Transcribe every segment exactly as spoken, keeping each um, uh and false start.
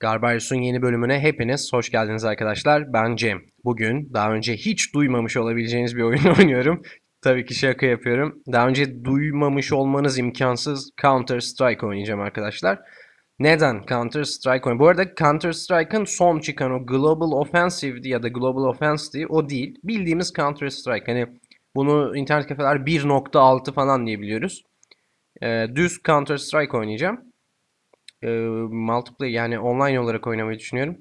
Garbarius'un yeni bölümüne hepiniz hoş geldiniz arkadaşlar. Ben Cem. Bugün daha önce hiç duymamış olabileceğiniz bir oyunu oynuyorum. Tabii ki şaka yapıyorum. Daha önce duymamış olmanız imkansız Counter-Strike oynayacağım arkadaşlar. Neden Counter-Strike oynayacağım? Bu arada Counter-Strike'ın son çıkan o Global Offensive ya da Global Offense diye o değil. Bildiğimiz Counter-Strike. Hani bunu internet kafeler bir nokta altı falan diyebiliyoruz. Ee, düz Counter-Strike oynayacağım. E, multiplayer yani online olarak oynamayı düşünüyorum.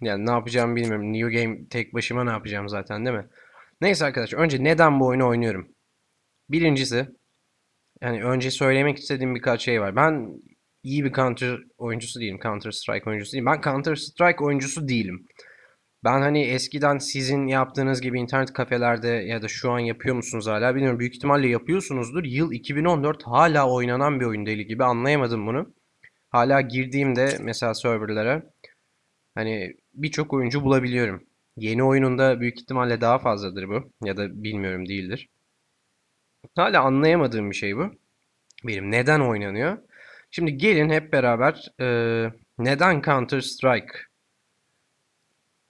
Yani ne yapacağımı bilmiyorum. New game tek başıma ne yapacağım zaten, değil mi? Neyse arkadaşlar, önce neden bu oyunu oynuyorum? Birincisi, yani önce söylemek istediğim birkaç şey var. Ben iyi bir Counter oyuncusu değilim. Counter Strike oyuncusu değilim. Ben Counter Strike oyuncusu değilim. Ben hani eskiden sizin yaptığınız gibi internet kafelerde ya da şu an yapıyor musunuz hala bilmiyorum. Büyük ihtimalle yapıyorsunuzdur. Yıl iki bin on dört hala oynanan bir oyun, deli gibi, anlayamadım bunu. Hala girdiğimde mesela serverlara hani birçok oyuncu bulabiliyorum. Yeni oyununda büyük ihtimalle daha fazladır bu. Ya da bilmiyorum, değildir. Hala anlayamadığım bir şey bu. Benim neden oynanıyor? Şimdi gelin hep beraber e, neden Counter Strike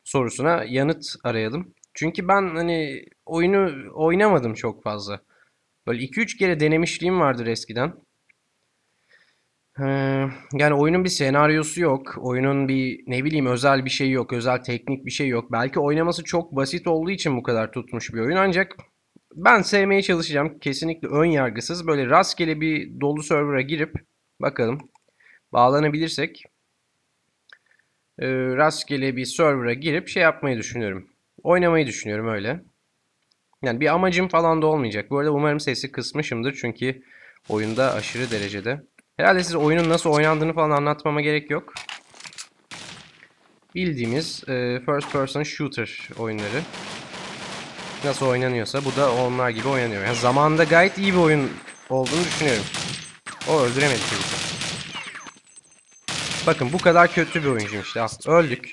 sorusuna yanıt arayalım. Çünkü ben hani oyunu oynamadım çok fazla. Böyle iki üç kere denemişliğim vardır eskiden. Yani oyunun bir senaryosu yok. Oyunun bir ne bileyim özel bir şey yok. Özel teknik bir şey yok. Belki oynaması çok basit olduğu için bu kadar tutmuş bir oyun. Ancak ben sevmeye çalışacağım. Kesinlikle ön yargısız. Böyle rastgele bir dolu server'a girip bakalım. Bağlanabilirsek e, rastgele bir server'a girip şey yapmayı düşünüyorum. Oynamayı düşünüyorum öyle. Yani bir amacım falan da olmayacak. Bu arada umarım sesi kısmışımdır. Çünkü oyunda aşırı derecede. Herhalde size oyunun nasıl oynandığını falan anlatmama gerek yok. Bildiğimiz e, first person shooter oyunları nasıl oynanıyorsa bu da onlar gibi oynanıyor. Yani zamanında gayet iyi bir oyun olduğunu düşünüyorum. O öldüremedi bizi. Bakın bu kadar kötü bir oyuncuyum işte. Aslında öldük.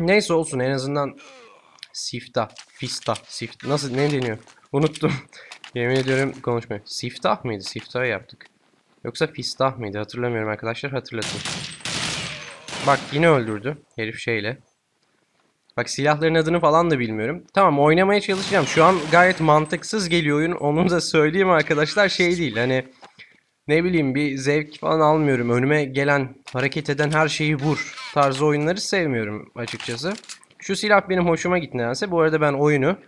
Neyse olsun, en azından siftah, fista, sift nasıl ne deniyor? Unuttum. Yemin ediyorum konuşmayayım. Siftah mıydı? Siftahı yaptık. Yoksa fistah mıydı? Hatırlamıyorum arkadaşlar. Hatırlatın. Bak yine öldürdü. Herif şeyle. Bak silahların adını falan da bilmiyorum. Tamam, oynamaya çalışacağım. Şu an gayet mantıksız geliyor oyun. Onu da söyleyeyim arkadaşlar. Şey değil hani. Ne bileyim bir zevk falan almıyorum. Önüme gelen, hareket eden her şeyi vur tarzı oyunları sevmiyorum açıkçası. Şu silah benim hoşuma gitti nedense. Bu arada ben oyunu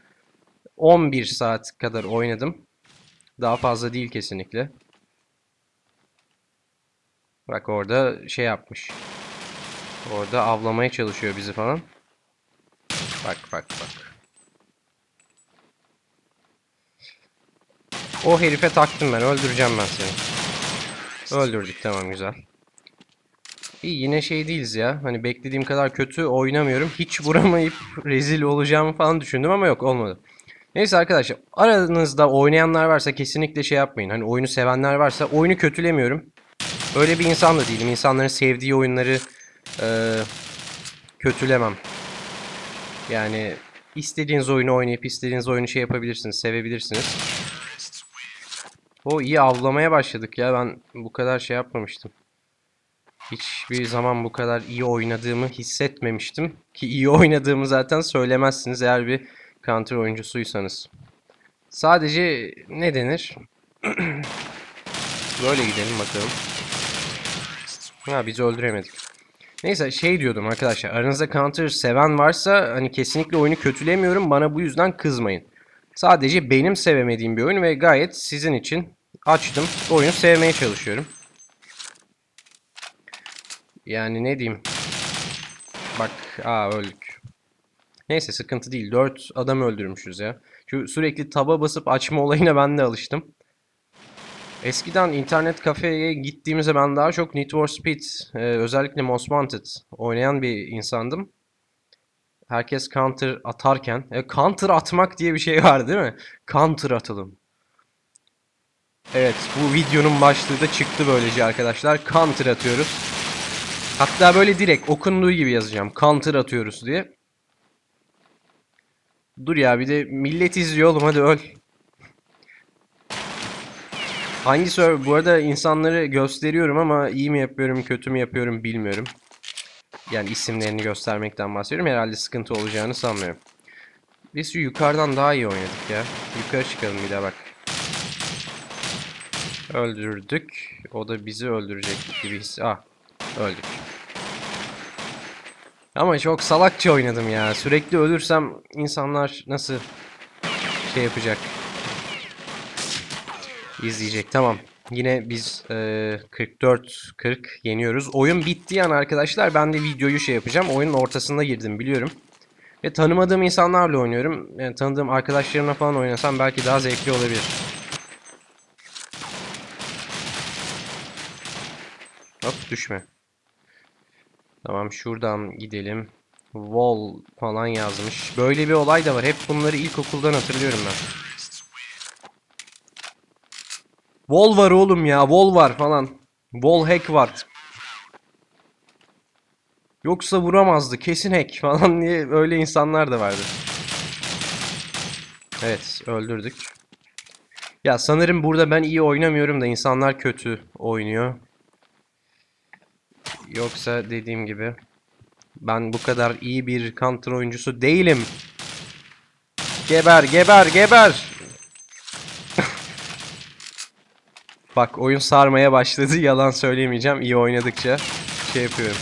on bir saat kadar oynadım. Daha fazla değil kesinlikle. Bak orada şey yapmış. Orada avlamaya çalışıyor bizi falan. Bak bak bak. O herife taktım ben. Öldüreceğim ben seni. Öldürdük, tamam, güzel. İyi, yine şey değiliz ya. Hani beklediğim kadar kötü oynamıyorum. Hiç vuramayıp rezil olacağımı falan düşündüm ama yok, olmadı. Neyse arkadaşlar, aranızda oynayanlar varsa kesinlikle şey yapmayın. Hani oyunu sevenler varsa, oyunu kötülemiyorum. Öyle bir insan da değilim. İnsanların sevdiği oyunları e, kötülemem. Yani istediğiniz oyunu oynayıp istediğiniz oyunu şey yapabilirsiniz, sevebilirsiniz. O iyi avlamaya başladık ya. Ben bu kadar şey yapmamıştım. Hiçbir zaman bu kadar iyi oynadığımı hissetmemiştim. Ki iyi oynadığımı zaten söylemezsiniz eğer bir Counter oyuncusuysanız. Sadece ne denir? Böyle gidelim bakalım. Ha, bizi öldüremedik. Neyse şey diyordum arkadaşlar. Aranızda Counter seven varsa hani kesinlikle oyunu kötülemiyorum. Bana bu yüzden kızmayın. Sadece benim sevemediğim bir oyun ve gayet sizin için açtım. Oyunu sevmeye çalışıyorum. Yani ne diyeyim. Bak aa öldük. Neyse sıkıntı değil. dört adam öldürmüşüz ya. Şu sürekli taba basıp açma olayına ben de alıştım. Eskiden internet kafeye gittiğimizde ben daha çok Need for Speed, e, özellikle Most Wanted oynayan bir insandım. Herkes Kantır atarken, e, Kantır atmak diye bir şey var değil mi? Kantır atalım. Evet, bu videonun başlığı da çıktı böylece arkadaşlar. Kantır atıyoruz. Hatta böyle direkt okunduğu gibi yazacağım. Kantır atıyoruz diye. Dur ya, bir de millet izliyor oğlum, hadi öl. Hangi server? Bu arada insanları gösteriyorum ama iyi mi yapıyorum, kötü mü yapıyorum bilmiyorum. yani isimlerini göstermekten bahsediyorum. Herhalde sıkıntı olacağını sanmıyorum. Biz yukarıdan daha iyi oynadık ya. Yukarı çıkalım bir de bak. Öldürdük. O da bizi öldürecek gibi his. Ah, öldük. Ama çok salakça oynadım ya. Sürekli ölürsem insanlar nasıl şey yapacak? İzleyecek. Tamam. Yine biz e, kırk dört kırk yeniyoruz. Oyun bittiği an arkadaşlar ben de videoyu şey yapacağım. Oyunun ortasında girdim biliyorum. Ve tanımadığım insanlarla oynuyorum. Yani tanıdığım arkadaşlarımla falan oynasam belki daha zevkli olabilir. Hop düşme. Tamam şuradan gidelim. Wall falan yazmış. Böyle bir olay da var. Hep bunları ilkokuldan hatırlıyorum ben. Wall var oğlum ya. Wall var falan. Wall hack var. Yoksa vuramazdı. Kesin hack falan diye öyle insanlar da vardı. Evet. Öldürdük. Ya sanırım burada ben iyi oynamıyorum da insanlar kötü oynuyor. Yoksa dediğim gibi ben bu kadar iyi bir Counter oyuncusu değilim. Geber geber geber. Bak oyun sarmaya başladı. Yalan söylemeyeceğim. İyi oynadıkça şey yapıyorum.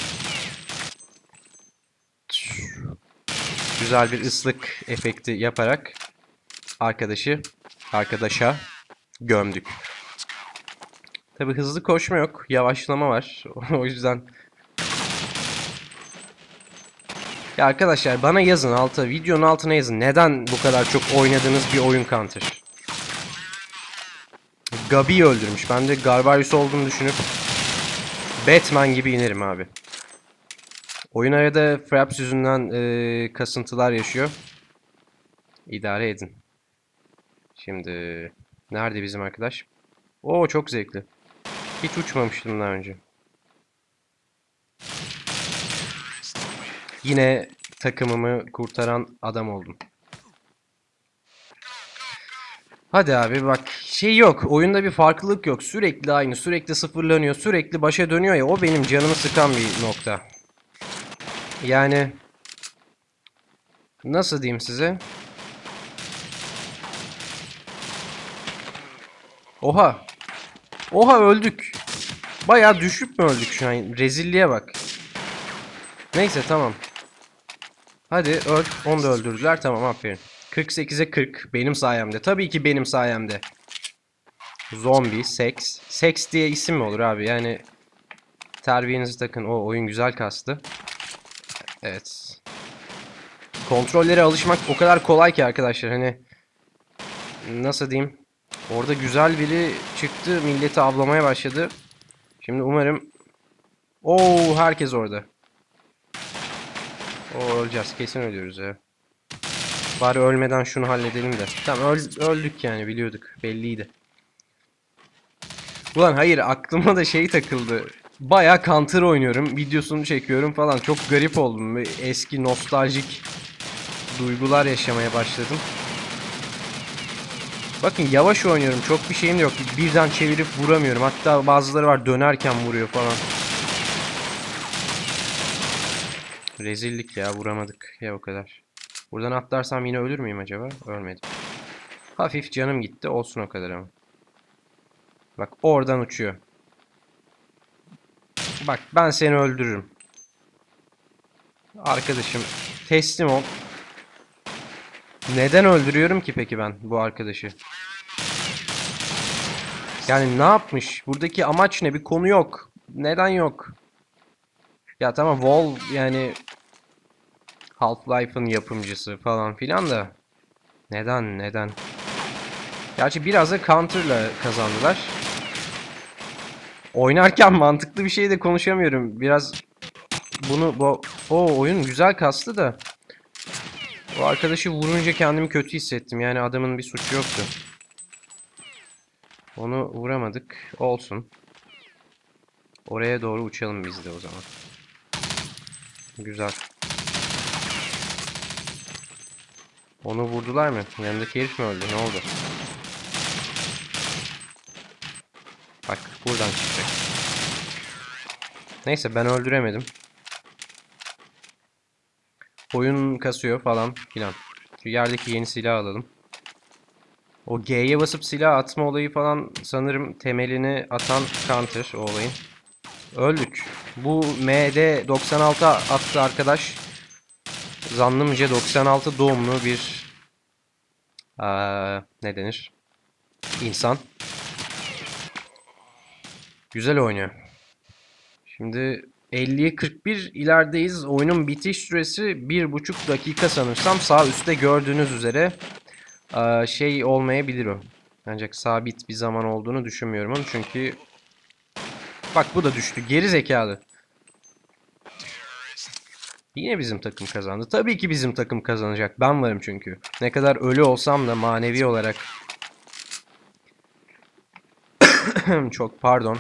Güzel bir ıslık efekti yaparak arkadaşı arkadaşa gömdük. Tabi hızlı koşma yok. Yavaşlama var. O yüzden. Ya arkadaşlar bana yazın alta. Videonun altına yazın. Neden bu kadar çok oynadığınız bir oyun Counter? Gabi'yi öldürmüş. Ben de Garbarius olduğunu düşünüp Batman gibi inerim abi. Oyun arada Fraps yüzünden e, kasıntılar yaşıyor. İdare edin. Şimdi nerede bizim arkadaş? Oo çok zevkli. Hiç uçmamıştım daha önce. Yine takımımı kurtaran adam oldum. Hadi abi bak şey yok, oyunda bir farklılık yok, sürekli aynı, sürekli sıfırlanıyor, sürekli başa dönüyor ya, o benim canımı sıkan bir nokta. Yani nasıl diyeyim size? Oha, oha öldük. Bayağı düşüp mü öldük şu an? Rezilliğe bak. Neyse tamam. Hadi öl, onu da öldürdüler, tamam aferin. kırk sekize kırk benim sayemde. Tabii ki benim sayemde. Zombi, seks. Seks diye isim mi olur abi? Yani terbiyenizi takın. O oyun güzel kastı. Evet. Kontrollere alışmak o kadar kolay ki arkadaşlar. Hani nasıl diyeyim? Orada güzel biri çıktı. Milleti avlamaya başladı. Şimdi umarım. Oo herkes orada. Oo öleceğiz. Kesin ölüyoruz ya. Bari ölmeden şunu halledelim de. Tamam öl öldük yani biliyorduk. Belliydi. Ulan hayır aklıma da şey takıldı. Bayağı Counter oynuyorum. Videosunu çekiyorum falan. Çok garip oldum. Eski nostaljik duygular yaşamaya başladım. Bakın yavaş oynuyorum. Çok bir şeyim yok. Birden çevirip vuramıyorum. Hatta bazıları var dönerken vuruyor falan. Rezillik ya vuramadık. Ya o kadar. Buradan atlarsam yine ölür müyüm acaba? Ölmedim. Hafif canım gitti. Olsun o kadar ama. Bak oradan uçuyor. Bak ben seni öldürürüm. Arkadaşım teslim ol. Neden öldürüyorum ki peki ben bu arkadaşı? Yani ne yapmış? Buradaki amaç ne? Bir konu yok. Neden yok? Ya tamam Wall yani... Half-Life'ın yapımcısı falan filan da neden neden? Gerçi biraz da Counter'la kazandılar. Oynarken mantıklı bir şey de konuşamıyorum. Biraz bunu bu o oyun güzel kastı da o arkadaşı vurunca kendimi kötü hissettim. Yani adamın bir suçu yoktu. Onu vuramadık. Olsun. Oraya doğru uçalım biz de o zaman. Güzel. Onu vurdular mı? Yanındaki herif mi öldü? Ne oldu? Bak buradan çıkacak. Neyse ben öldüremedim. Oyun kasıyor falan filan. Şu yerdeki yeni silah alalım. O G'ye basıp silah atma olayı falan sanırım temelini atan Counter o olayın. Öldük. Bu M D doksan altı attı arkadaş. Zannımca doksan altı doğumlu bir ee, ne denir? İnsan. Güzel oynuyor. Şimdi elliye kırk bir ilerideyiz. Oyunun bitiş süresi bir buçuk dakika sanırsam. Sağ üstte gördüğünüz üzere şey olmayabilir o. Ancak sabit bir zaman olduğunu düşünmüyorum onu. Çünkü bak bu da düştü. Geri zekalı. Yine bizim takım kazandı. Tabii ki bizim takım kazanacak. Ben varım çünkü. Ne kadar ölü olsam da manevi olarak. Çok pardon.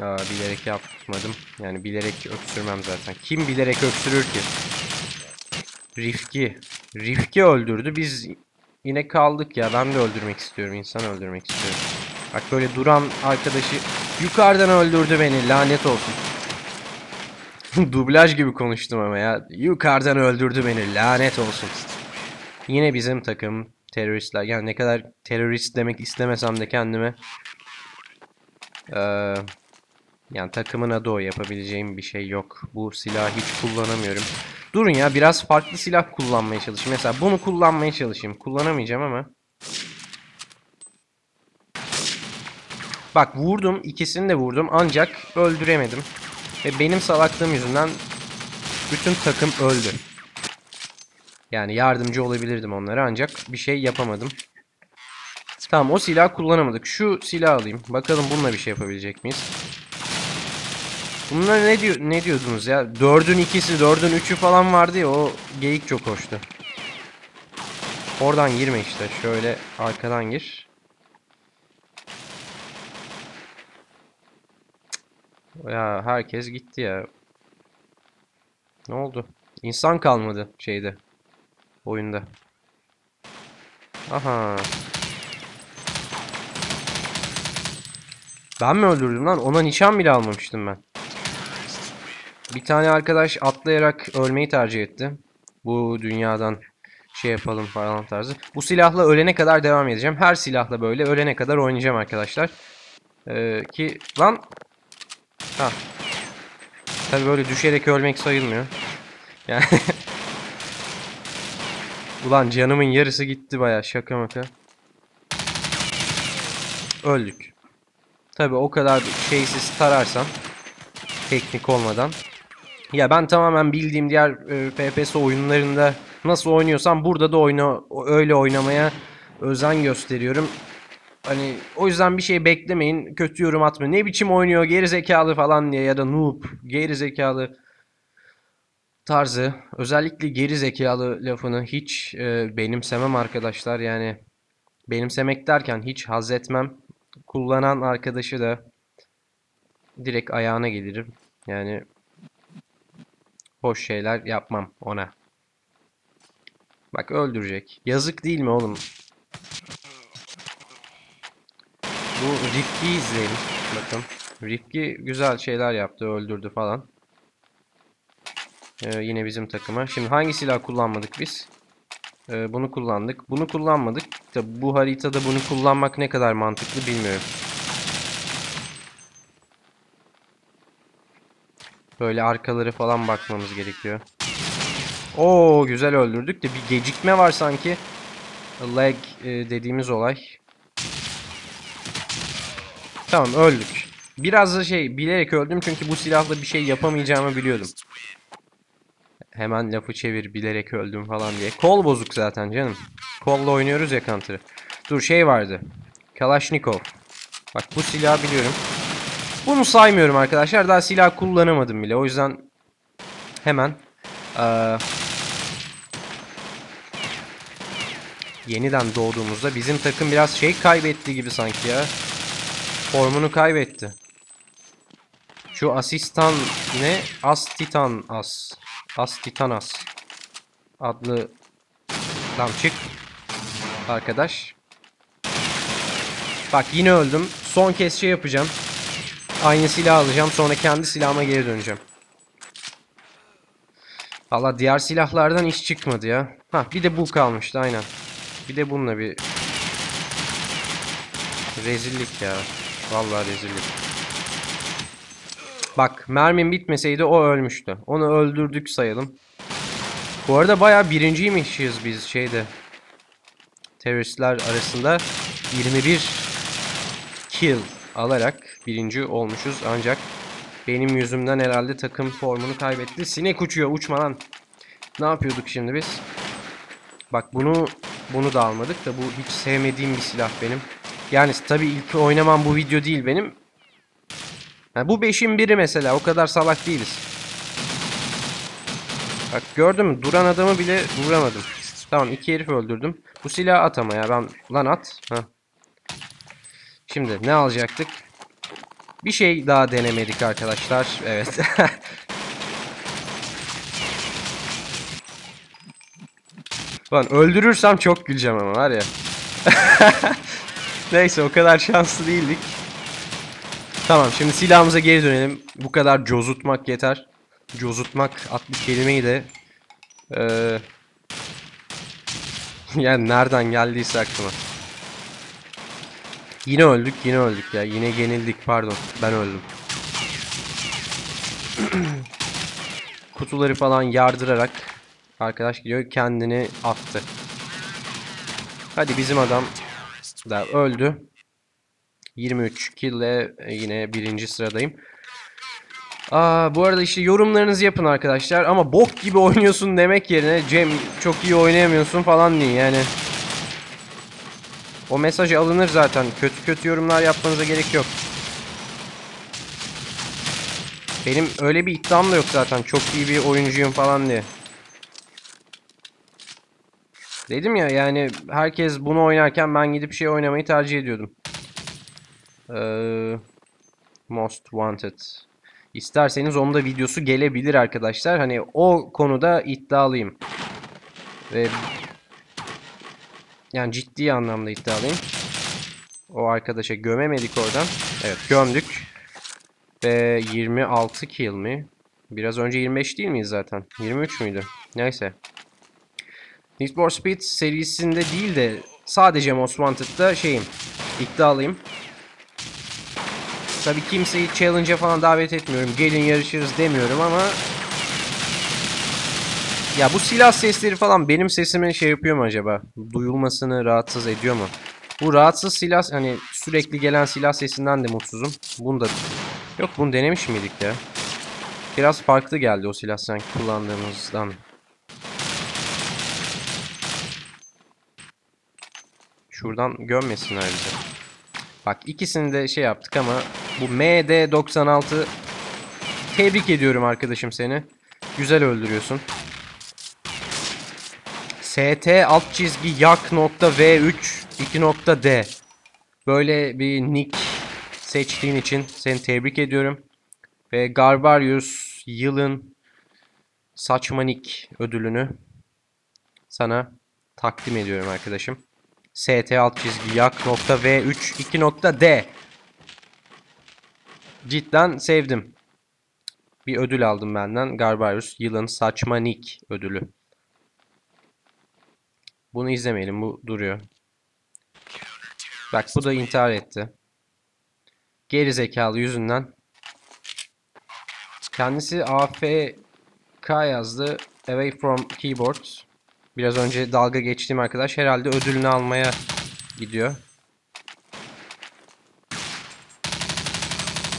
Aa, bilerek yapmadım. Yani bilerek öksürmem zaten. Kim bilerek öksürür ki? Rifki. Rifki öldürdü. Biz yine kaldık ya. Ben de öldürmek istiyorum. İnsan öldürmek istiyorum. Bak böyle duran arkadaşı yukarıdan öldürdü beni. Lanet olsun. Dublaj gibi konuştum ama ya. Yukarıdan öldürdü beni. Lanet olsun. Yine bizim takım teröristler. Yani ne kadar terörist demek istemesem de kendime. Eee... Yani takımın adı o. Yapabileceğim bir şey yok. Bu silahı hiç kullanamıyorum. Durun ya, biraz farklı silah kullanmaya çalışayım. Mesela bunu kullanmaya çalışayım. Kullanamayacağım ama. Bak vurdum. İkisini de vurdum. Ancak öldüremedim. Ve benim salaklığım yüzünden bütün takım öldü. Yani yardımcı olabilirdim onlara. Ancak bir şey yapamadım. Tamam, o silahı kullanamadık. Şu silahı alayım. Bakalım bununla bir şey yapabilecek miyiz? Bunlar ne diyor, ne diyordunuz ya? dördün ikisi, dördün üçü falan vardı ya, o geyik çok hoştu. Oradan girme işte. Şöyle arkadan gir. Ya herkes gitti ya. Ne oldu? İnsan kalmadı şeyde. Oyunda. Aha. Ben mi öldürdüm lan? Ona nişan bile almamıştım ben. Bir tane arkadaş atlayarak ölmeyi tercih etti. Bu dünyadan şey yapalım falan tarzı. Bu silahla ölene kadar devam edeceğim. Her silahla böyle ölene kadar oynayacağım arkadaşlar. Ee, ki lan. Ha. Tabii böyle düşerek ölmek sayılmıyor. Yani. Ulan canımın yarısı gitti bayağı, şaka maka. Öldük. Tabii o kadar şeysiz tararsan. Teknik olmadan. Ya ben tamamen bildiğim diğer e, F P S oyunlarında nasıl oynuyorsam burada da oyna, öyle oynamaya özen gösteriyorum. Hani o yüzden bir şey beklemeyin. Kötü yorum atmayın. Ne biçim oynuyor gerizekalı falan diye, ya da noob gerizekalı tarzı. Özellikle gerizekalı lafını hiç e, benimsemem arkadaşlar. Yani benimsemek derken hiç haz etmem. Kullanan arkadaşı da direkt ayağına gelirim. Yani hoş şeyler yapmam ona. Bak öldürecek. Yazık değil mi oğlum? Bu Rifki'yi izleyelim. Bakın. Rifki güzel şeyler yaptı. Öldürdü falan. Ee, yine bizim takıma. Şimdi hangi silah kullanmadık biz? Ee, bunu kullandık. Bunu kullanmadık. Tabi bu haritada bunu kullanmak ne kadar mantıklı bilmiyorum. Böyle arkaları falan bakmamız gerekiyor. Oo, güzel öldürdük de bir gecikme var sanki. Lag dediğimiz olay. Tamam, öldük. Biraz da şey bilerek öldüm çünkü bu silahla bir şey yapamayacağımı biliyordum. Hemen lafı çevir, bilerek öldüm falan diye. Kol bozuk zaten canım. Kolla oynuyoruz ya Counter'ı. Dur, şey vardı. Kalashnikov. Bak bu silahı biliyorum. Bunu saymıyorum arkadaşlar. Daha silah kullanamadım bile. O yüzden hemen ee, yeniden doğduğumuzda bizim takım biraz şey kaybetti gibi sanki ya. Formunu kaybetti. Şu asistan ne? Astitan as. Astitanas adlı damcık arkadaş. Bak yine öldüm. Son kez şey yapacağım. Aynı silahı alacağım. Sonra kendi silahıma geri döneceğim. Valla diğer silahlardan iş çıkmadı ya. Ha bir de bu kalmıştı aynen. Bir de bununla bir rezillik ya. Vallahi rezillik. Bak mermim bitmeseydi o ölmüştü. Onu öldürdük sayalım. Bu arada bayağı birinciymişiz biz şeyde. Teröristler arasında yirmi bir kill alarak birinci olmuşuz. Ancak benim yüzümden herhalde takım formunu kaybetti. Sinek uçuyor, uçma lan. Ne yapıyorduk şimdi biz? Bak bunu bunu da almadık da bu hiç sevmediğim bir silah benim. Yani tabii ilk oynamam bu video değil benim. Yani bu beşin biri mesela, o kadar salak değiliz. Bak gördün mü? Duran adamı bile vuramadım. Tamam iki herif öldürdüm. Bu silahı at ama ya ben. Lan at. Heh. Şimdi ne alacaktık? Bir şey daha denemedik arkadaşlar. Evet. Lan öldürürsem çok güleceğim ama var ya. Neyse o kadar şanslı değildik. Tamam şimdi silahımıza geri dönelim. Bu kadar cozutmak yeter. Cozutmak adlı kelimeyi de ee, yani nereden geldiyse aklıma. Yine öldük yine öldük ya. Yine yenildik pardon. Ben öldüm. Kutuları falan yardırarak arkadaş gidiyor kendini attı. Hadi bizim adam da öldü. yirmi üç kill'le yine birinci sıradayım. Aa, bu arada işte yorumlarınızı yapın arkadaşlar. Ama bok gibi oynuyorsun demek yerine Cem çok iyi oynayamıyorsun falan diye yani. O mesaj alınır zaten. Kötü kötü yorumlar yapmanıza gerek yok. Benim öyle bir iddiam da yok zaten. Çok iyi bir oyuncuyum falan diye. Dedim ya yani herkes bunu oynarken ben gidip şey oynamayı tercih ediyordum. Most Wanted. İsterseniz onun da videosu gelebilir arkadaşlar. Hani o konuda iddialıyım. Ve yani ciddi anlamda iddialıyım. O arkadaşa gömemedik oradan. Evet gömdük. Ve yirmi altı kill mi? Biraz önce yirmi beş değil miyiz zaten? yirmi üç müydü? Neyse. Need for Speed serisinde değil de sadece Most Wanted'da şeyim. İddialıyım. Tabii kimseyi challenge'a falan davet etmiyorum. Gelin yarışırız demiyorum ama ya bu silah sesleri falan benim sesime şey yapıyor mu acaba? Duyulmasını rahatsız ediyor mu? Bu rahatsız silah hani sürekli gelen silah sesinden de mutsuzum. Bunu da yok bunu denemiş miydik ya? Biraz farklı geldi o silah sanki kullandığımızdan. Şuradan gömmesinler bizi. Bak ikisini de şey yaptık ama bu M D doksan altı tebrik ediyorum arkadaşım seni. Güzel öldürüyorsun. S T alt çizgi yak nokta V üç iki nokta D böyle bir nick seçtiğin için seni tebrik ediyorum. Ve Garbarius yılın saçma nick ödülünü sana takdim ediyorum arkadaşım. S T alt çizgi yak nokta V üç iki nokta D cidden sevdim. Bir ödül aldım benden. Garbarius yılın saçma nick ödülü. Bunu izlemeyelim. Bu duruyor. Bak bu da intihar etti. Geri zekalı yüzünden. Kendisi A F K yazdı. Away from keyboard. Biraz önce dalga geçtiğim arkadaş herhalde ödülünü almaya gidiyor.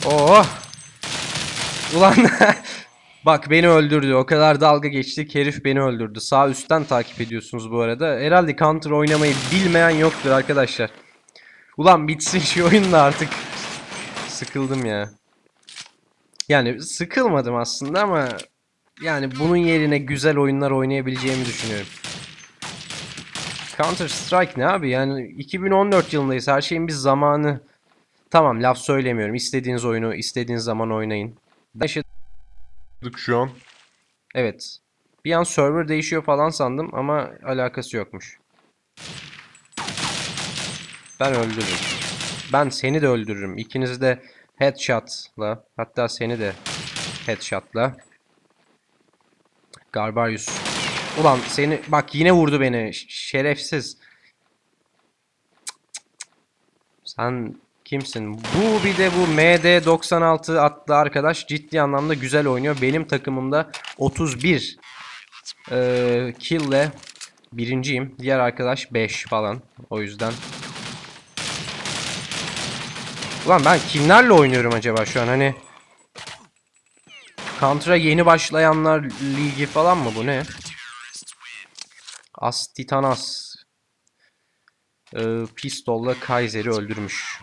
Oo! Ulan bak beni öldürdü. O kadar dalga geçtik. Herif beni öldürdü. Sağ üstten takip ediyorsunuz bu arada. Herhalde Counter oynamayı bilmeyen yoktur arkadaşlar. Ulan bitsin şu oyunda artık. Sıkıldım ya. Yani sıkılmadım aslında ama yani bunun yerine güzel oyunlar oynayabileceğimi düşünüyorum. Counter Strike ne abi? Yani iki bin on dört yılındayız. Her şeyin bir zamanı. Tamam laf söylemiyorum. İstediğiniz oyunu istediğiniz zaman oynayın. Şu an. Evet. Bir an server değişiyor falan sandım ama alakası yokmuş. Ben öldürürüm. Ben seni de öldürürüm. İkinizi de headshot'la, hatta seni de headshot'la. Garbarius. Ulan seni bak, yine vurdu beni. Ş şerefsiz. Cık cık cık. Sen kimsin? Bu bir de bu M D doksan altı adlı arkadaş ciddi anlamda güzel oynuyor. Benim takımımda otuz bir ee, kill'le birinciyim. Diğer arkadaş beş falan. O yüzden. Ulan ben kimlerle oynuyorum acaba şu an? Hani Counter'a yeni başlayanlar ligi falan mı bu, ne? As Titanas ee, pistolla Kaiser'i öldürmüş.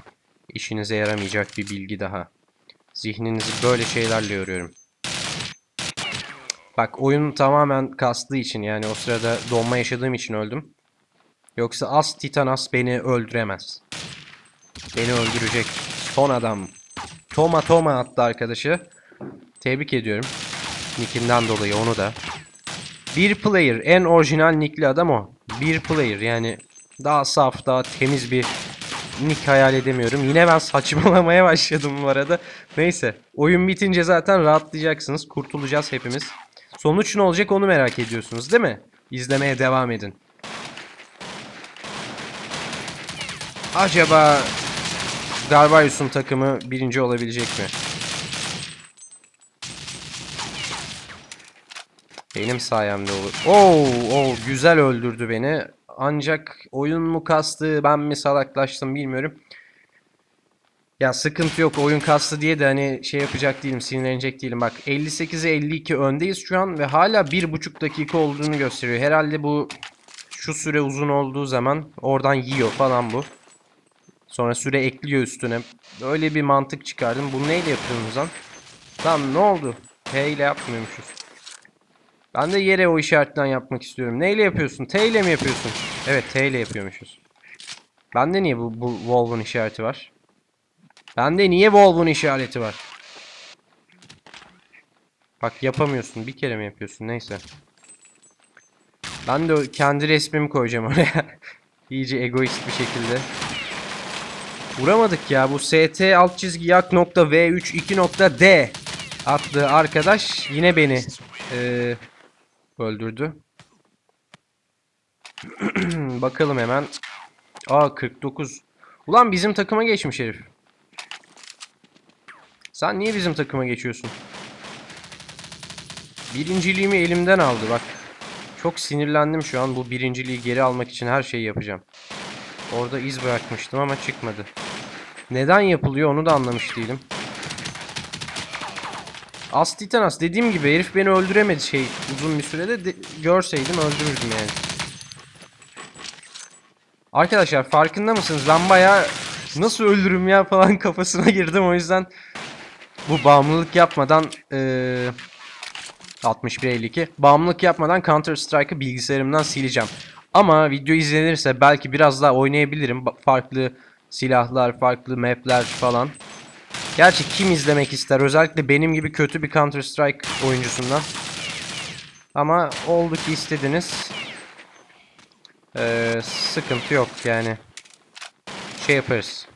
İşinize yaramayacak bir bilgi daha. Zihninizi böyle şeylerle yoruyorum. Bak, oyun tamamen kastığı için, yani o sırada donma yaşadığım için öldüm. Yoksa As Titanas beni öldüremez. Beni öldürecek son adam. Toma Toma attı arkadaşı. Tebrik ediyorum. Nick'inden dolayı onu da. Bir player. En orijinal nickli adam o. Bir player. Yani daha saf, daha temiz bir nick hayal edemiyorum. Yine ben saçmalamaya başladım bu arada. Neyse. Oyun bitince zaten rahatlayacaksınız. Kurtulacağız hepimiz. Sonuç ne olacak onu merak ediyorsunuz değil mi? İzlemeye devam edin. Acaba Garbarius'un takımı birinci olabilecek mi? Benim sayemde olur. Oo, oo, güzel öldürdü beni. Ancak oyun mu kastı, ben mi salaklaştım bilmiyorum. Ya sıkıntı yok, oyun kastı diye de hani şey yapacak değilim, sinirlenecek değilim. Bak elli sekize elli iki öndeyiz şu an ve hala bir buçuk dakika olduğunu gösteriyor. Herhalde bu şu süre uzun olduğu zaman oradan yiyor falan bu. Sonra süre ekliyor üstüne. Öyle bir mantık çıkardım. Bunu neyle yapıyorsunuz lan? Tamam, ne oldu? T ile yapmıyormuşuz. Ben de yere o işaretten yapmak istiyorum. Neyle yapıyorsun? T ile mi yapıyorsun? Evet, T ile yapıyormuşuz. Bende niye bu, bu Volvo'nun işareti var? Bende niye Volvo'nun işareti var? Bak, yapamıyorsun. Bir kere mi yapıyorsun? Neyse. Ben de kendi resmimi koyacağım oraya. İyice egoist bir şekilde. Vuramadık ya. Bu S T alt çizgi yak nokta V üç iki nokta D adlı arkadaş yine beni e, öldürdü. Bakalım hemen. Aa, kırk dokuz. Ulan bizim takıma geçmiş herif. Sen niye bizim takıma geçiyorsun? Birinciliğimi elimden aldı bak. Çok sinirlendim şu an. Bu birinciliği geri almak için her şeyi yapacağım. Orada iz bırakmıştım ama çıkmadı. Neden yapılıyor onu da anlamış değilim. As Titanas, dediğim gibi herif beni öldüremedi şey uzun bir sürede. De, görseydim öldürürdüm yani. Arkadaşlar farkında mısınız? Ben bayağı nasıl öldürürüm ya falan kafasına girdim. O yüzden bu bağımlılık yapmadan ee, altmış bir elli iki bağımlılık yapmadan Counter-Strike'ı bilgisayarımdan sileceğim. Ama video izlenirse belki biraz daha oynayabilirim. Farklı silahlar, farklı map'ler falan. Gerçi kim izlemek ister? Özellikle benim gibi kötü bir Counter Strike oyuncusundan. Ama oldu ki istediniz. Ee, sıkıntı yok yani. Şey yaparız.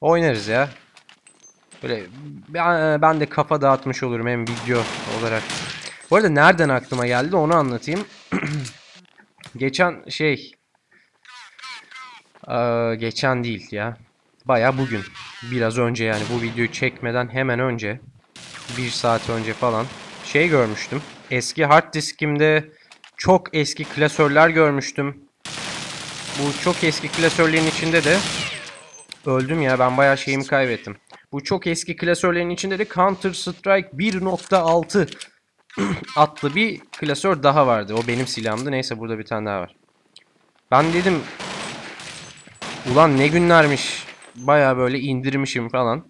Oynarız ya. Böyle ben de kafa dağıtmış olurum hem video olarak. Bu arada nereden aklıma geldi onu anlatayım. Geçen şey ee, geçen değil ya, baya bugün, biraz önce, yani bu videoyu çekmeden hemen önce, bir saat önce falan şey görmüştüm. Eski hard diskimde çok eski klasörler görmüştüm. Bu çok eski klasörlerin içinde de öldüm ya, ben baya şeyimi kaybettim. Bu çok eski klasörlerin içinde de Counter Strike bir nokta altı adlı bir klasör daha vardı. O benim silahımdı. Neyse, burada bir tane daha var. Ben dedim ulan ne günlermiş. Baya böyle indirmişim falan.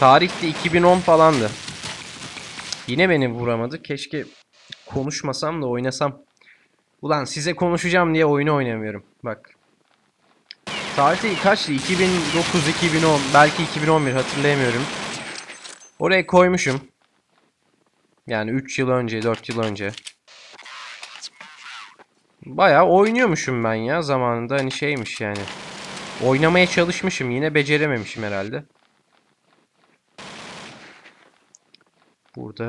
Tarihte iki bin on falandı. Yine beni vuramadı. Keşke konuşmasam da oynasam. Ulan size konuşacağım diye oyunu oynamıyorum. Bak. Tarihte kaçtı? iki bin dokuz iki bin on. Belki iki bin on bir, hatırlayamıyorum. Oraya koymuşum. Yani üç yıl önce, dört yıl önce. Bayağı oynuyormuşum ben ya zamanında, hani şeymiş yani. Oynamaya çalışmışım, yine becerememişim herhalde. Burada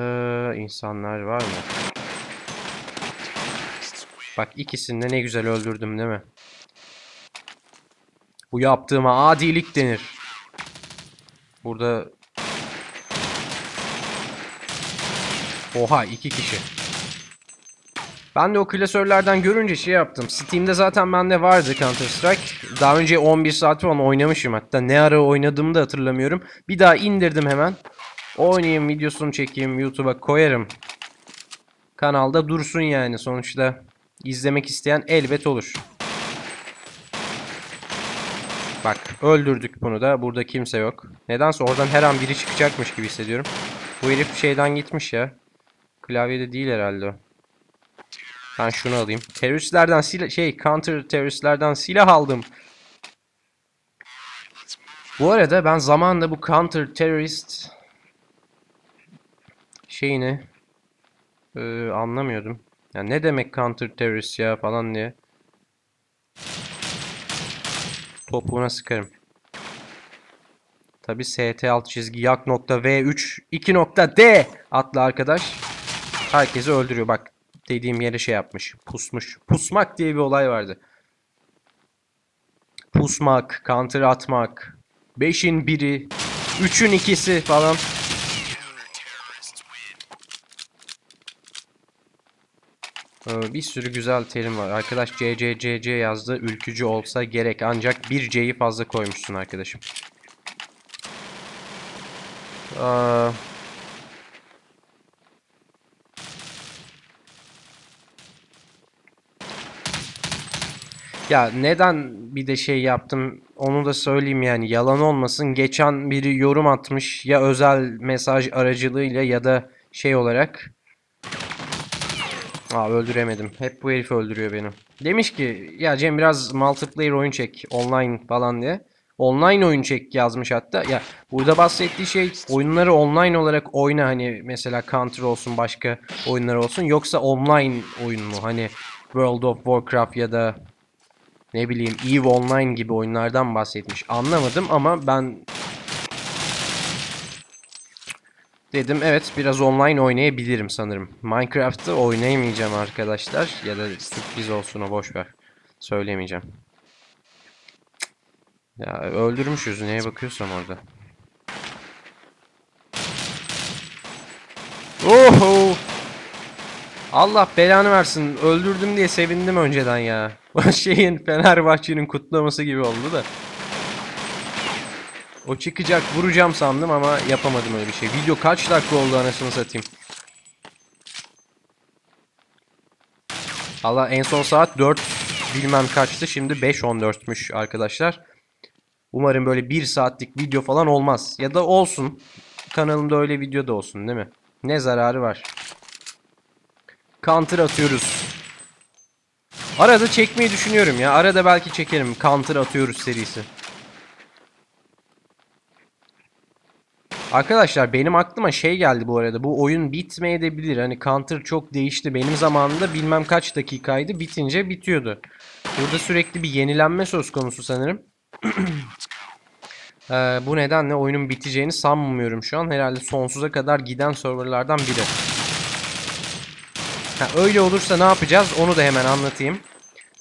insanlar var mı? Bak ikisini de ne güzel öldürdüm değil mi? Bu yaptığıma adilik denir. Burada... Oha, iki kişi. Ben de o klasörlerden görünce şey yaptım. Steam'de zaten bende vardı Counter-Strike. Daha önce on bir saat falan oynamışım hatta. Ne ara oynadığımı da hatırlamıyorum. Bir daha indirdim hemen. Oynayayım, videosunu çekeyim, YouTube'a koyarım. Kanalda dursun yani. Sonuçta izlemek isteyen elbet olur. Bak öldürdük bunu da. Burada kimse yok. Nedense oradan her an biri çıkacakmış gibi hissediyorum. Bu herif şeyden gitmiş ya. Klavyede değil herhalde o. Ben şunu alayım. Teröristlerden silah... Şey, counter teröristlerden silah aldım. Bu arada ben zamanla bu counter terörist... Şeyini... Ee, anlamıyordum. Yani ne demek counter terörist ya falan diye. Topuğuna sıkarım. Tabi S T alt çizgi yak nokta V üç iki nokta D adlı arkadaş herkesi öldürüyor. Bak dediğim yere şey yapmış. Pusmuş. Pusmak diye bir olay vardı. Pusmak, counter atmak, beşin biri, üçün ikisi falan. Ee, bir sürü güzel terim var. Arkadaş C C C C yazdı. Ülkücü olsa gerek. Ancak bir C'yi fazla koymuşsun arkadaşım. Aa. Ya neden bir de şey yaptım onu da söyleyeyim yani, yalan olmasın. Geçen biri yorum atmış ya özel mesaj aracılığıyla ya da şey olarak. Aa, öldüremedim. Hep bu herif öldürüyor beni. Demiş ki ya Cem biraz multiplayer oyun çek online falan diye. Online oyun çek yazmış hatta. Ya burada bahsettiği şey oyunları online olarak oyna, hani mesela Counter olsun başka oyunlar olsun, yoksa online oyun mu? Hani World of Warcraft ya da ne bileyim Eve Online gibi oyunlardan bahsetmiş. Anlamadım ama ben dedim evet biraz online oynayabilirim sanırım. Minecraft'ı oynayamayacağım arkadaşlar, ya da sürpriz olsun o, boşver. Söylemeyeceğim. Ya öldürmüşüz, neye bakıyorsam orada. Oho! Allah belanı versin. Öldürdüm diye sevindim önceden ya. Şeyin, Fenerbahçe'nin kutlaması gibi oldu da. O çıkacak, vuracağım sandım ama yapamadım öyle bir şey. Video kaç dakika oldu anasını satayım. Allah, en son saat dört bilmem kaçtı. Şimdi beş on dörtmüş arkadaşlar. Umarım böyle bir saatlik video falan olmaz. Ya da olsun. Kanalımda öyle video da olsun değil mi? Ne zararı var? Kantır atıyoruz. Arada çekmeyi düşünüyorum ya. Arada belki çekerim. Kantır atıyoruz serisi. Arkadaşlar benim aklıma şey geldi bu arada. Bu oyun bitmeyebilir. Hani Counter çok değişti. Benim zamanımda bilmem kaç dakikaydı. Bitince bitiyordu. Burada sürekli bir yenilenme söz konusu sanırım. ee, bu nedenle oyunun biteceğini sanmıyorum şu an. Herhalde sonsuza kadar giden serverlardan biri. Ha, öyle olursa ne yapacağız onu da hemen anlatayım.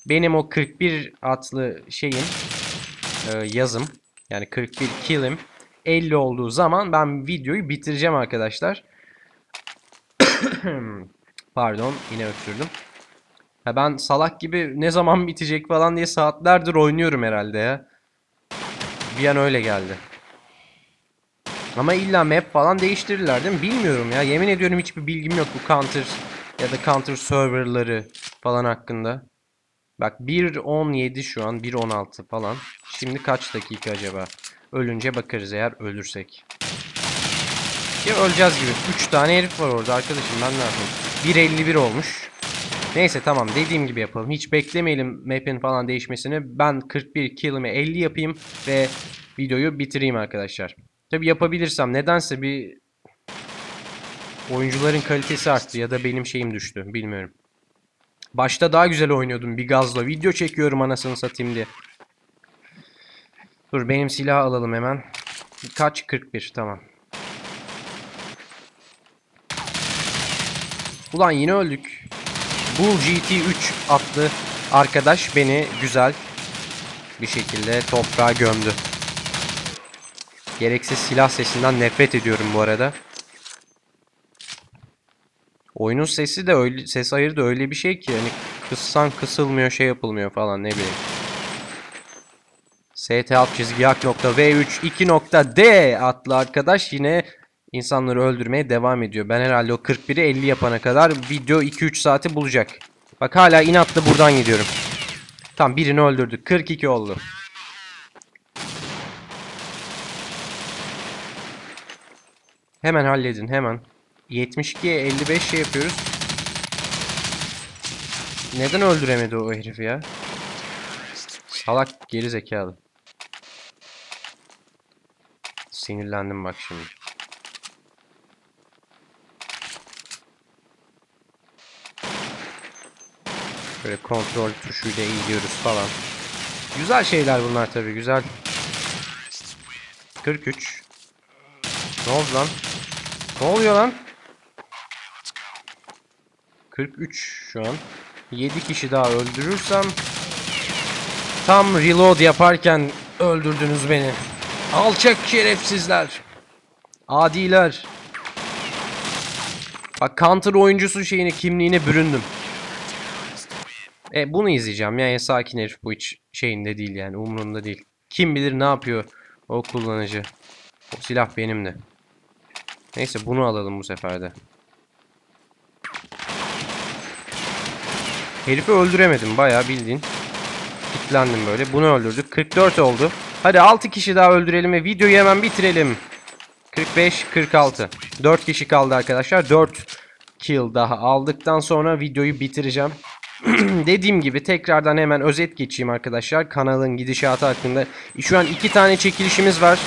Benim o kırk bir adlı şeyim, e, yazım yani kırk bir killim elli olduğu zaman ben videoyu bitireceğim arkadaşlar. Pardon, yine öksürdüm. Ha, ben salak gibi ne zaman bitecek falan diye saatlerdir oynuyorum herhalde ya. Bir an öyle geldi. Ama illa map falan değiştirirler değil mi? Bilmiyorum ya. Yemin ediyorum hiçbir bilgim yok bu Counter ya da Counter serverları falan hakkında. Bak bir on yedi şu an, bir on altı falan. Şimdi kaç dakika acaba? Ölünce bakarız eğer ölürsek. Ya öleceğiz gibi. üç tane herif var orada arkadaşım, ben ne yapayım? bir elli bir olmuş. Neyse tamam, dediğim gibi yapalım. Hiç beklemeyelim map'in falan değişmesini. Ben kırk bir kill'imi elli yapayım ve videoyu bitireyim arkadaşlar. Tabi yapabilirsem, nedense bir oyuncuların kalitesi arttı ya da benim şeyim düştü, bilmiyorum. Başta daha güzel oynuyordum bir gazla. Video çekiyorum anasını satayım diye. Dur benim silahı alalım hemen. Kaç? kırk bir, tamam. Ulan yine öldük. Bu G T üç adlı arkadaş beni güzel bir şekilde toprağa gömdü. Gereksiz silah sesinden nefret ediyorum bu arada. Oyunun sesi de öyle, ses ayırı da öyle bir şey ki hani kıssan kısılmıyor, şey yapılmıyor falan, ne bileyim. S T alt çizgi yak nokta V üç iki nokta D adlı arkadaş yine insanları öldürmeye devam ediyor. Ben herhalde o kırk biri elli yapana kadar video iki üç saati bulacak. Bak hala inatla buradan gidiyorum. Tam birini öldürdük. kırk iki oldu. Hemen halledin hemen. yetmiş ikiye elli beş şey yapıyoruz. Neden öldüremedi o herifi ya? Salak geri zekalı. Sinirlendim bak şimdi. Böyle kontrol tuşuyla eğiliyoruz falan. Güzel şeyler bunlar tabii, güzel. kırk üç. Ne oldu lan? Ne oluyor lan? kırk üç şu an. yedi kişi daha öldürürsem tam reload yaparken öldürdünüz beni. Alçak şerefsizler. Adiler. Bak Counter oyuncusu şeyini, kimliğine büründüm. E bunu izleyeceğim. Yani sakin herif, bu hiç şeyinde değil yani, umurumda değil. Kim bilir ne yapıyor o kullanıcı. O silah benim de. Neyse bunu alalım bu sefer de. Herifi öldüremedim bayağı bildiğin. Kitlendim böyle. Bunu öldürdük. kırk dört oldu. Hadi altı kişi daha öldürelim ve videoyu hemen bitirelim. kırk beş kırk altı. dört kişi kaldı arkadaşlar. dört kill daha aldıktan sonra videoyu bitireceğim. Dediğim gibi tekrardan hemen özet geçeyim arkadaşlar. Kanalın gidişatı hakkında. Şu an iki tane çekilişimiz var.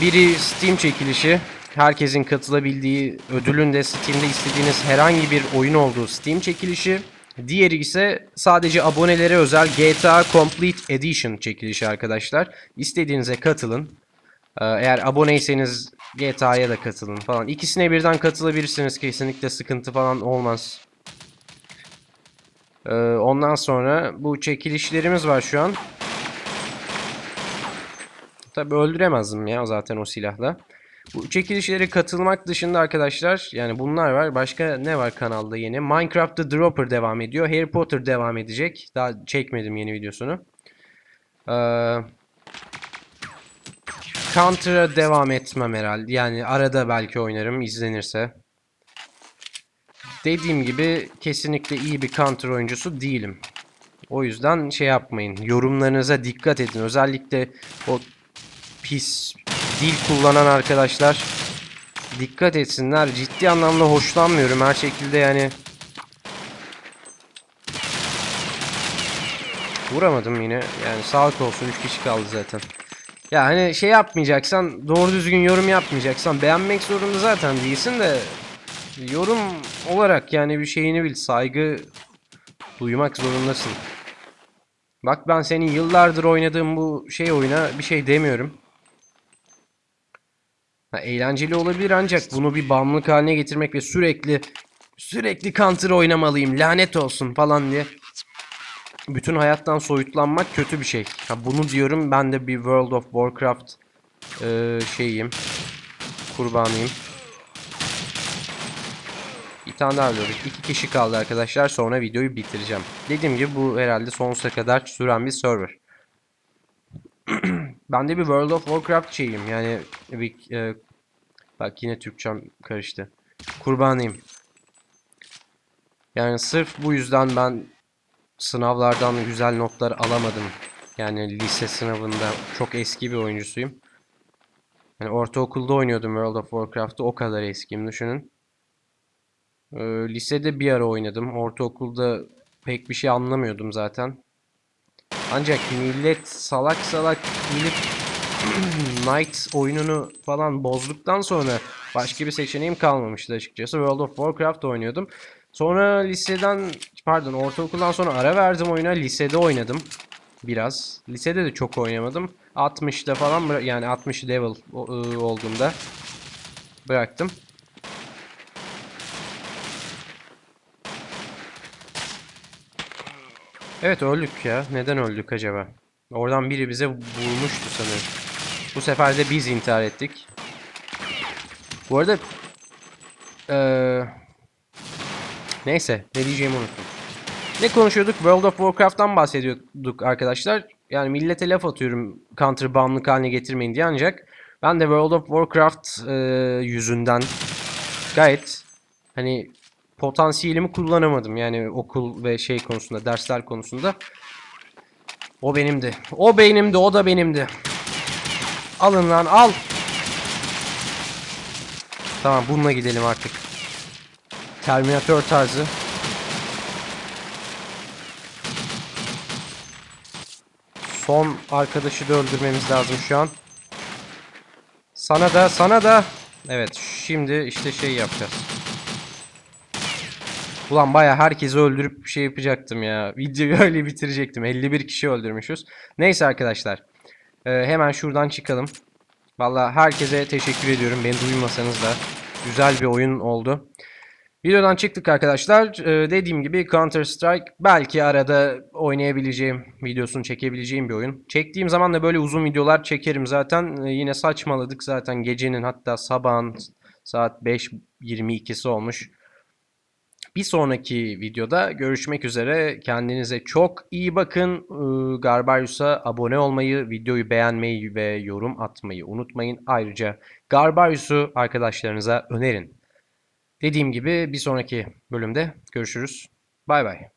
Biri Steam çekilişi. Herkesin katılabildiği, ödülün de Steam'de istediğiniz herhangi bir oyun olduğu Steam çekilişi. Diğeri ise sadece abonelere özel G T A Complete Edition çekilişi arkadaşlar. İstediğinize katılın. Eğer aboneyseniz G T A'ya da katılın falan. İkisine birden katılabilirsiniz. Kesinlikle sıkıntı falan olmaz. Ondan sonra bu çekilişlerimiz var şu an. Tabi öldüremezdim ya zaten o silahla. Bu çekilişlere katılmak dışında arkadaşlar, yani bunlar var. Başka ne var kanalda yeni? Minecraft The Dropper devam ediyor. Harry Potter devam edecek. Daha çekmedim yeni videosunu. Ee, Counter'a devam etmem herhalde. Yani arada belki oynarım izlenirse. Dediğim gibi kesinlikle iyi bir Counter oyuncusu değilim. O yüzden şey yapmayın. Yorumlarınıza dikkat edin. Özellikle o pis dil kullanan arkadaşlar dikkat etsinler. Ciddi anlamda hoşlanmıyorum her şekilde yani. Vuramadım yine. Yani sağlık olsun, üç kişi kaldı zaten. Ya hani şey yapmayacaksan, doğru düzgün yorum yapmayacaksan, beğenmek zorunda zaten değilsin de yorum olarak yani bir şeyini bil, saygı duymak zorundasın. Bak ben senin yıllardır oynadığım bu şey oyuna bir şey demiyorum. Ha, eğlenceli olabilir ancak bunu bir bağımlılık haline getirmek ve sürekli sürekli Counter oynamalıyım lanet olsun falan diye bütün hayattan soyutlanmak kötü bir şey. Ha, bunu diyorum, ben de bir World of Warcraft e, şeyim, kurbanıyım. Bir tane daha öldürdük. iki kişi kaldı arkadaşlar. Sonra videoyu bitireceğim. Dediğim gibi bu herhalde sonsuza kadar süren bir server. Ben de bir World of Warcraft şeyim. Yani bir, e, bak yine Türkçem karıştı. Kurbanıyım. Yani sırf bu yüzden ben sınavlardan güzel notlar alamadım. Yani lise sınavında çok eski bir oyuncusuyum. Yani ortaokulda oynuyordum World of Warcraft'ı. O kadar eskiyim düşünün. Lisede bir ara oynadım. Ortaokulda pek bir şey anlamıyordum zaten. Ancak millet salak salak gelip Knight oyununu falan bozduktan sonra başka bir seçeneğim kalmamıştı açıkçası. World of Warcraft oynuyordum. Sonra liseden, pardon ortaokuldan sonra ara verdim oyuna. Lisede oynadım biraz. Lisede de çok oynamadım. altmışta falan, yani altmış level olduğumda bıraktım. Evet öldük ya. Neden öldük acaba? Oradan biri bize vurmuştu sanırım. Bu sefer de biz intihar ettik. Bu arada... Ee, neyse. Ne diyeceğimi unuttum. Ne konuşuyorduk? World of Warcraft'tan bahsediyorduk arkadaşlar. Yani millete laf atıyorum Counter bağımlılık haline getirmeyin diye, ancak ben de World of Warcraft e, yüzünden gayet hani potansiyelimi kullanamadım. Yani okul ve şey konusunda, dersler konusunda. O benimdi. O benimdi. O da benimdi. Alın lan al. Tamam bununla gidelim artık. Terminator tarzı. Son arkadaşı da öldürmemiz lazım şu an. Sana da, sana da. Evet, şimdi işte şey yapacağız. Ulan bayağı herkesi öldürüp şey yapacaktım ya. Videoyu öyle bitirecektim. elli bir kişi öldürmüşüz. Neyse arkadaşlar. Ee, hemen şuradan çıkalım. Vallahi herkese teşekkür ediyorum. Beni duymasanız da. Güzel bir oyun oldu. Videodan çıktık arkadaşlar. Ee, dediğim gibi Counter-Strike belki arada oynayabileceğim, videosunu çekebileceğim bir oyun. Çektiğim zaman da böyle uzun videolar çekerim zaten. Ee, yine saçmaladık zaten, gecenin hatta sabahın saat beş yirmi ikisi olmuş. Bir sonraki videoda görüşmek üzere. Kendinize çok iyi bakın. Ee, Garbarius'a abone olmayı, videoyu beğenmeyi ve yorum atmayı unutmayın. Ayrıca Garbarius'u arkadaşlarınıza önerin. Dediğim gibi bir sonraki bölümde görüşürüz. Bay bay.